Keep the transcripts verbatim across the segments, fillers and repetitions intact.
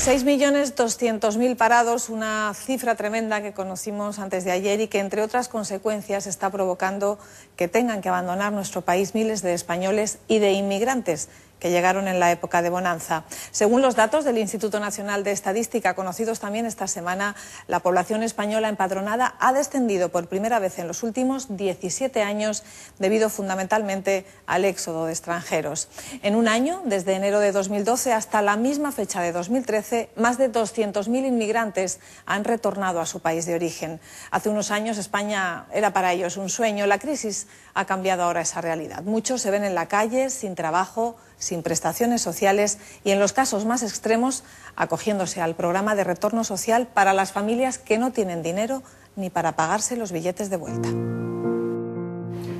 seis millones doscientos mil parados, una cifra tremenda que conocimos antes de ayer y que, entre otras consecuencias, está provocando que tengan que abandonar nuestro país miles de españoles y de inmigrantes que llegaron en la época de bonanza. Según los datos del Instituto Nacional de Estadística, conocidos también esta semana, la población española empadronada ha descendido por primera vez en los últimos diecisiete años, debido fundamentalmente al éxodo de extranjeros. En un año, desde enero de dos mil doce hasta la misma fecha de dos mil trece, más de doscientos mil inmigrantes han retornado a su país de origen. Hace unos años España era para ellos un sueño. La crisis ha cambiado ahora esa realidad. Muchos se ven en la calle, sin trabajo, sin prestaciones sociales y, en los casos más extremos, acogiéndose al programa de retorno social para las familias que no tienen dinero ni para pagarse los billetes de vuelta.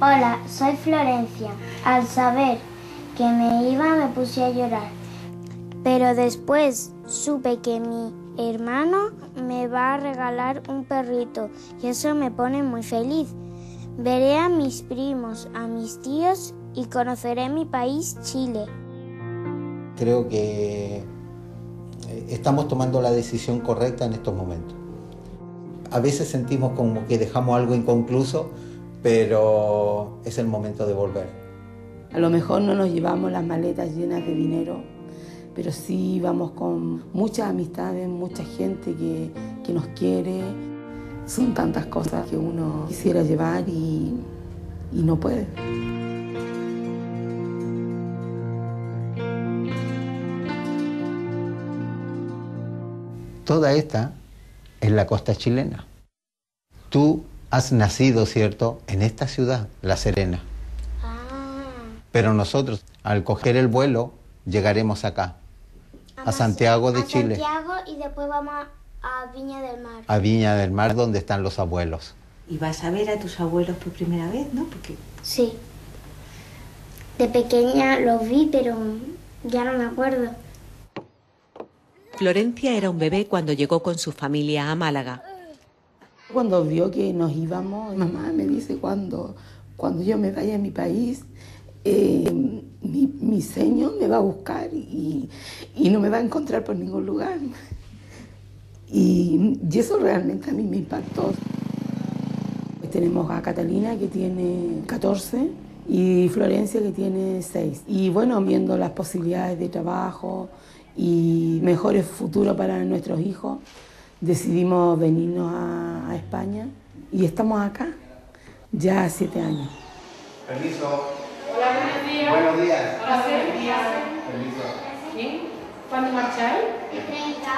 Hola, soy Florencia. Al saber que me iba me puse a llorar, pero después supe que mi hermano me va a regalar un perrito y eso me pone muy feliz. Veré a mis primos, a mis tíos y conoceré mi país, Chile. Creo que estamos tomando la decisión correcta en estos momentos. A veces sentimos como que dejamos algo inconcluso, pero es el momento de volver. A lo mejor no nos llevamos las maletas llenas de dinero, pero sí vamos con muchas amistades, mucha gente que, que nos quiere. Son tantas cosas que uno quisiera llevar y, y no puede. Toda esta es la costa chilena. Tú has nacido, ¿cierto?, en esta ciudad, La Serena. Ah. Pero nosotros, al coger el vuelo, llegaremos acá, a, a Santiago de a Chile. Santiago, y después vamos a, a Viña del Mar. A Viña del Mar, donde están los abuelos. Y vas a ver a tus abuelos por primera vez, ¿no? Porque... Sí. De pequeña los vi, pero ya no me acuerdo. Florencia era un bebé cuando llegó con su familia a Málaga. Cuando vio que nos íbamos, mamá me dice, cuando, cuando yo me vaya a mi país, eh, mi, mi señor me va a buscar y, y no me va a encontrar por ningún lugar. Y, y eso realmente a mí me impactó. Pues tenemos a Catalina, que tiene catorce, y Florencia, que tiene seis. Y bueno, viendo las posibilidades de trabajo y mejores futuros para nuestros hijos, decidimos venirnos a, a España y estamos acá ya siete años. Permiso. Hola, buenos días. Buenos días. Hola, buenos días. Permiso. ¿Bien? ¿Cuándo marcháis? treinta.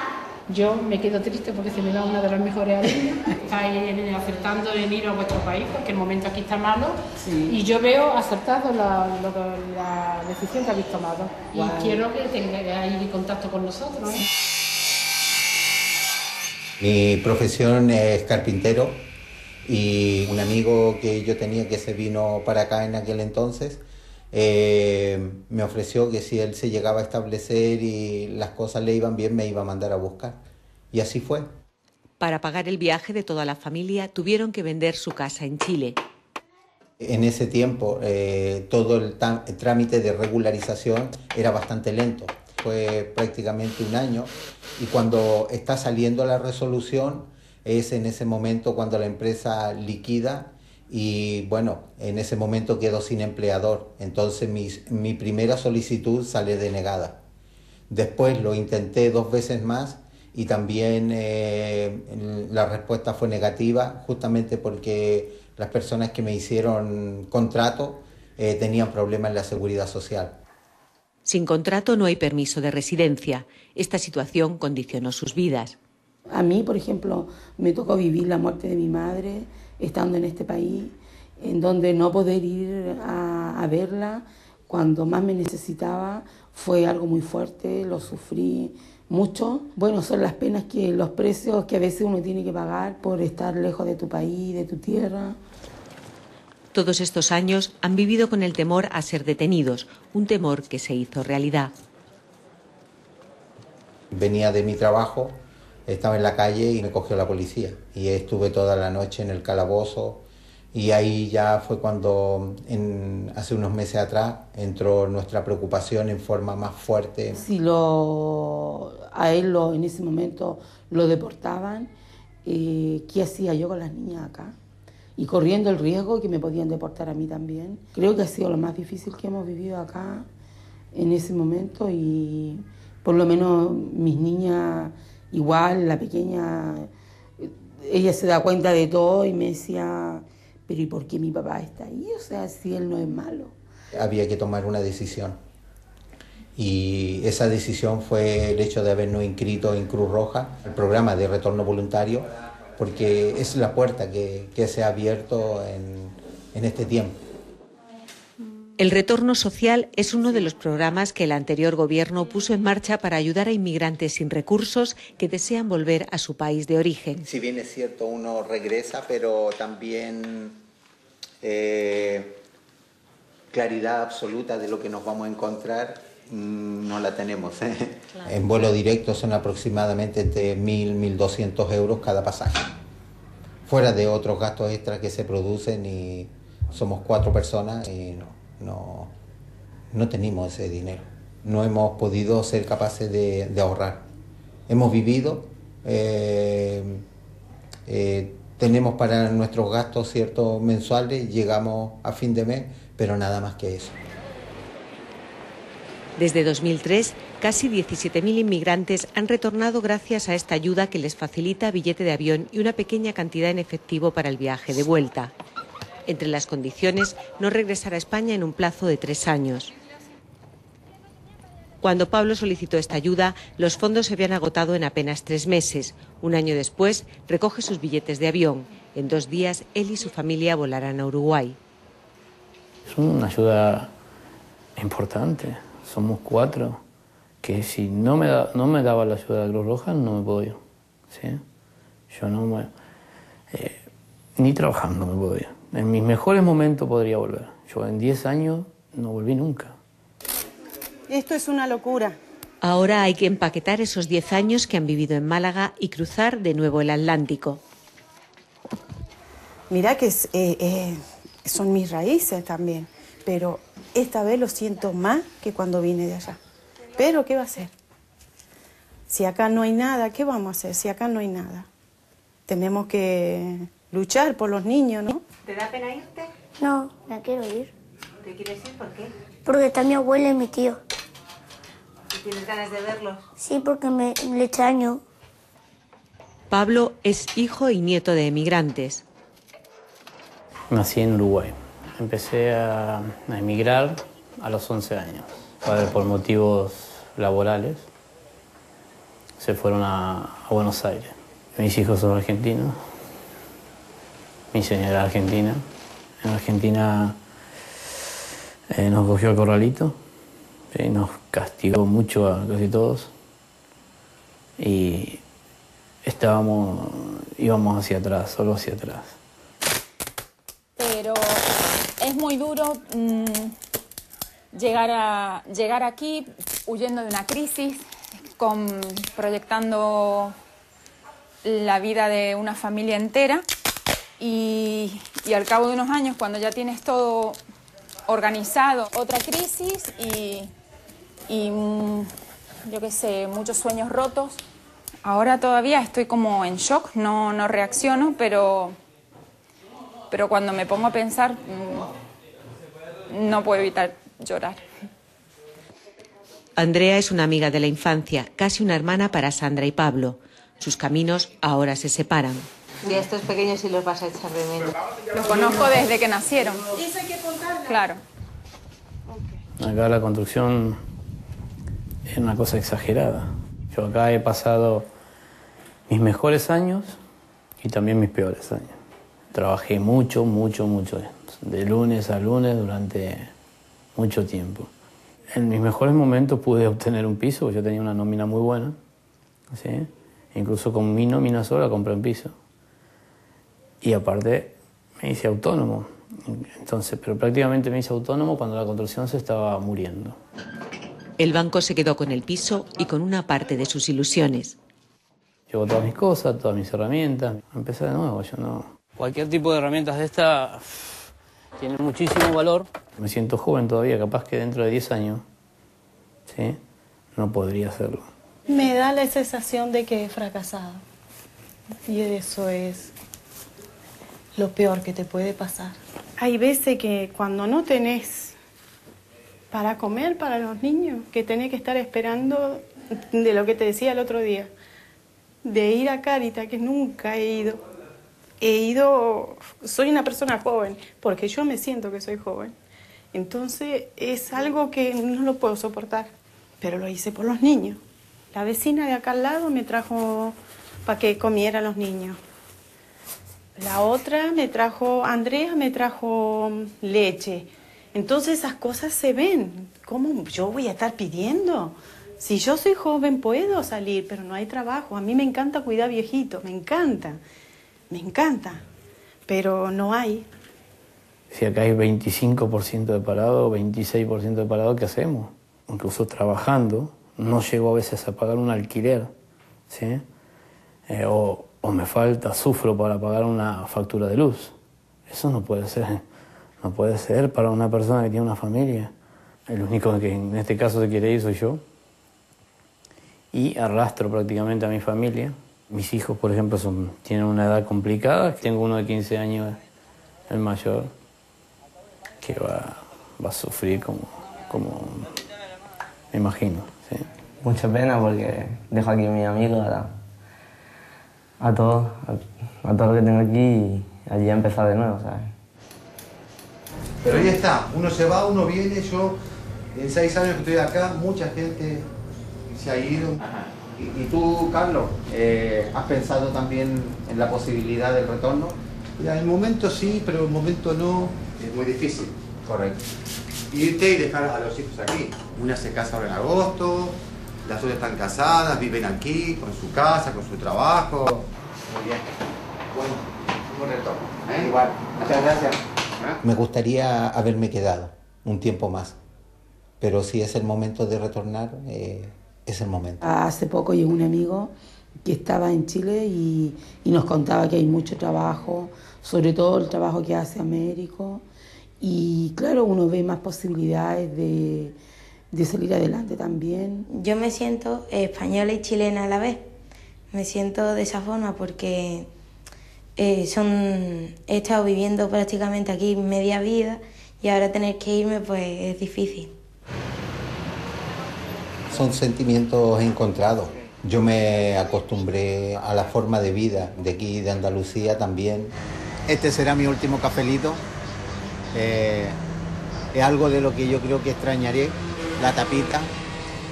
Yo me quedo triste porque se me da una de las mejores amigas. Estáis acertando venir a vuestro país porque el momento aquí está malo. Sí. Y yo veo acertado la, la, la decisión que habéis tomado. Wow. Y quiero que tengáis contacto con nosotros. Mi profesión es carpintero y un amigo que yo tenía que se vino para acá en aquel entonces eh, me ofreció que si él se llegaba a establecer y las cosas le iban bien, me iba a mandar a buscar. Y así fue. Para pagar el viaje de toda la familia tuvieron que vender su casa en Chile. En ese tiempo eh, todo el, el trámite de regularización era bastante lento. Fue prácticamente un año y cuando está saliendo la resolución es en ese momento cuando la empresa liquida y bueno, en ese momento quedo sin empleador. Entonces mi, mi primera solicitud sale denegada. Después lo intenté dos veces más y también eh, la respuesta fue negativa, justamente porque las personas que me hicieron contrato eh, tenían problemas en la seguridad social. Sin contrato no hay permiso de residencia. Esta situación condicionó sus vidas. A mí, por ejemplo, me tocó vivir la muerte de mi madre estando en este país, en donde no poder ir a, a verla cuando más me necesitaba fue algo muy fuerte, lo sufrí mucho. Bueno, son las penas que los precios que a veces uno tiene que pagar por estar lejos de tu país, de tu tierra. Todos estos años han vivido con el temor a ser detenidos, un temor que se hizo realidad. Venía de mi trabajo, estaba en la calle y me cogió la policía. Y estuve toda la noche en el calabozo y ahí ya fue cuando, en, hace unos meses atrás, entró nuestra preocupación en forma más fuerte. Si lo a él lo, en ese momento lo deportaban. Eh, ¿Qué hacía yo con las niñas acá? Y corriendo el riesgo que me podían deportar a mí también. Creo que ha sido lo más difícil que hemos vivido acá en ese momento, y por lo menos mis niñas, igual, la pequeña, ella se da cuenta de todo y me decía, pero ¿y por qué mi papá está ahí? O sea, si él no es malo. Había que tomar una decisión. Y esa decisión fue el hecho de habernos inscrito en Cruz Roja, el programa de retorno voluntario, porque es la puerta que, que se ha abierto en, en este tiempo. El retorno social es uno de los programas que el anterior gobierno puso en marcha para ayudar a inmigrantes sin recursos que desean volver a su país de origen. Si bien es cierto, uno regresa, pero también eh, claridad absoluta de lo que nos vamos a encontrar mmm, no la tenemos. ¿eh? Claro. En vuelo directo son aproximadamente entre mil, mil doscientos euros cada pasaje, fuera de otros gastos extras que se producen, y somos cuatro personas y no. No, no tenemos ese dinero, no hemos podido ser capaces de, de ahorrar. Hemos vivido, eh, eh, tenemos para nuestros gastos ciertos mensuales, llegamos a fin de mes, pero nada más que eso. Desde dos mil tres, casi diecisiete mil inmigrantes han retornado gracias a esta ayuda que les facilita billete de avión y una pequeña cantidad en efectivo para el viaje de vuelta. Entre las condiciones, no regresar a España en un plazo de tres años. Cuando Pablo solicitó esta ayuda, los fondos se habían agotado en apenas tres meses. Un año después, recoge sus billetes de avión. En dos días, él y su familia volarán a Uruguay. Es una ayuda importante. Somos cuatro, que si no me, da, no me daba la ayuda de Cruz Roja, no me puedo ir. ¿Sí? Yo no me... Eh, ni trabajando me puedo ir. En mis mejores momentos podría volver. Yo en diez años no volví nunca. Esto es una locura. Ahora hay que empaquetar esos diez años que han vivido en Málaga y cruzar de nuevo el Atlántico. Mirá que es, eh, eh, son mis raíces también, pero esta vez lo siento más que cuando vine de allá. Pero ¿qué va a hacer? Si acá no hay nada, ¿qué vamos a hacer? Si acá no hay nada. Tenemos que luchar por los niños, ¿no? ¿Te da pena irte? No, me quiero ir. ¿Te quieres ir? ¿Por qué? Porque está mi abuela y mi tío. ¿Y tienes ganas de verlos? Sí, porque me, me extraño. Pablo es hijo y nieto de emigrantes. Nací en Uruguay. Empecé a, a emigrar a los once años. Padre, por motivos laborales, se fueron a, a Buenos Aires. Mis hijos son argentinos. Mi señora era argentina. En Argentina eh, nos cogió el corralito, eh, nos castigó mucho a casi todos, y estábamos, íbamos hacia atrás, solo hacia atrás. Pero es muy duro mmm, llegar, a, llegar aquí huyendo de una crisis, con, proyectando la vida de una familia entera. Y, y al cabo de unos años, cuando ya tienes todo organizado, otra crisis y, y yo qué sé, muchos sueños rotos. Ahora todavía estoy como en shock, no, no reacciono, pero, pero cuando me pongo a pensar, no puedo evitar llorar. Andrea es una amiga de la infancia, casi una hermana para Sandra y Pablo. Sus caminos ahora se separan. Y a estos pequeños sí los vas a echar de menos. Los conozco desde que nacieron. Eso hay que contarlo. Claro. Acá la construcción es una cosa exagerada. Yo acá he pasado mis mejores años y también mis peores años. Trabajé mucho, mucho, mucho. De lunes a lunes durante mucho tiempo. En mis mejores momentos pude obtener un piso, porque yo tenía una nómina muy buena. ¿Sí? Incluso con mi nómina sola compré un piso. Y aparte me hice autónomo, entonces, pero prácticamente me hice autónomo cuando la construcción se estaba muriendo. El banco se quedó con el piso y con una parte de sus ilusiones. Llevo todas mis cosas, todas mis herramientas, empecé de nuevo, yo no... Cualquier tipo de herramientas de esta tiene muchísimo valor. Me siento joven todavía, capaz que dentro de diez años, ¿sí? No podría hacerlo. Me da la sensación de que he fracasado. Y eso es lo peor que te puede pasar. Hay veces que cuando no tenés para comer para los niños, que tenés que estar esperando, de lo que te decía el otro día, de ir a Cáritas, que nunca he ido. He ido... Soy una persona joven, porque yo me siento que soy joven. Entonces es algo que no lo puedo soportar, pero lo hice por los niños. La vecina de acá al lado me trajo para que comieran los niños. La otra me trajo, Andrea me trajo leche. Entonces esas cosas se ven. ¿Cómo yo voy a estar pidiendo? Si yo soy joven puedo salir, pero no hay trabajo. A mí me encanta cuidar viejitos, me encanta. Me encanta, pero no hay. Si acá hay veinticinco por ciento de parado, veintiséis por ciento de parado, ¿qué hacemos? Incluso trabajando, no llego a veces a pagar un alquiler, ¿sí? Eh, o, o me falta, sufro para pagar una factura de luz. Eso no puede ser, no puede ser para una persona que tiene una familia. El único que en este caso se quiere ir soy yo. Y arrastro prácticamente a mi familia. Mis hijos, por ejemplo, son, tienen una edad complicada. Tengo uno de quince años, el mayor, que va, va a sufrir como, como me imagino. ¿Sí? Mucha pena porque dejo aquí a mis amigos, a, a todos, a, a todo lo que tengo aquí y allí a empezar de nuevo, ¿sabes? Pero ahí está, uno se va, uno viene. Yo, en seis años que estoy acá, mucha gente se ha ido. Ajá. Y, y tú, Carlos, eh, ¿has pensado también en la posibilidad del retorno? Ya, en el momento sí, pero en el momento no. Es muy difícil. Correcto. Irte y dejar a los hijos aquí. Una se casa ahora en agosto, las otras están casadas, viven aquí, con su casa, con su trabajo. Muy bien. Bueno, un retorno. ¿Eh? Igual. Muchas gracias. Me gustaría haberme quedado un tiempo más, pero si es el momento de retornar... Eh... Es el momento. Hace poco llegó un amigo que estaba en Chile y, y nos contaba que hay mucho trabajo, sobre todo el trabajo que hace Américo. Y claro, uno ve más posibilidades de, de salir adelante también. Yo me siento española y chilena a la vez. Me siento de esa forma porque eh, son, he estado viviendo prácticamente aquí media vida y ahora tener que irme pues es difícil. Son sentimientos encontrados. Yo me acostumbré a la forma de vida de aquí, de Andalucía también. Este será mi último cafelito. Eh, es algo de lo que yo creo que extrañaré. La tapita.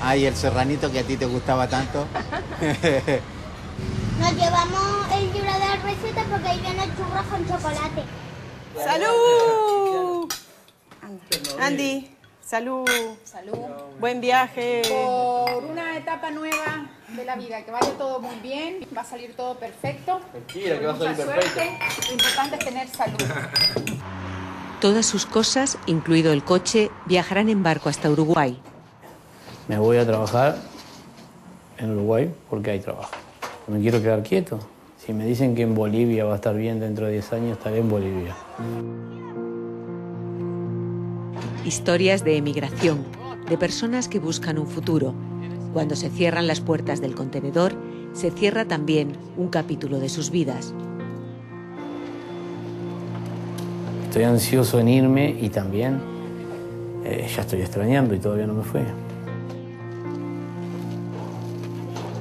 Ay, el serranito que a ti te gustaba tanto. Nos llevamos el libro de la receta porque ahí viene el churro con chocolate. ¡Salud! Andy. Salud. Salud. Buen viaje. Por una etapa nueva de la vida, que vaya todo muy bien, va a salir todo perfecto. Mentira, que va a salir perfecto. Lo importante es tener salud. Todas sus cosas, incluido el coche, viajarán en barco hasta Uruguay. Me voy a trabajar en Uruguay porque hay trabajo. Me quiero quedar quieto. Si me dicen que en Bolivia va a estar bien dentro de diez años, estaré en Bolivia. Historias de emigración, de personas que buscan un futuro. Cuando se cierran las puertas del contenedor, se cierra también un capítulo de sus vidas. Estoy ansioso en irme y también eh, ya estoy extrañando y todavía no me fui.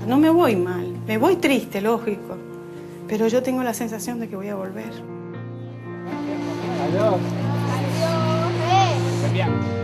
No me voy mal, me voy triste, lógico, pero yo tengo la sensación de que voy a volver. Adiós. Bien.